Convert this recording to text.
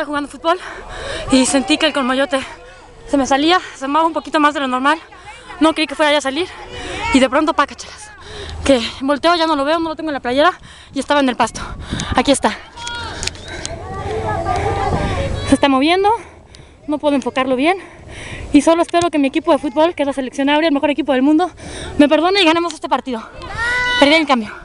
estaba jugando fútbol y sentí que el colmayote se me salía, se amaba un poquito más de lo normal. No creí que fuera ya a salir y de pronto pácachelas, que volteo, ya no lo veo, no lo tengo en la playera y estaba en el pasto. Aquí está. Se está moviendo, no puedo enfocarlo bien y solo espero que mi equipo de fútbol, que es la Selección Aurea, el mejor equipo del mundo, me perdone y ganemos este partido. Perdí el cambio.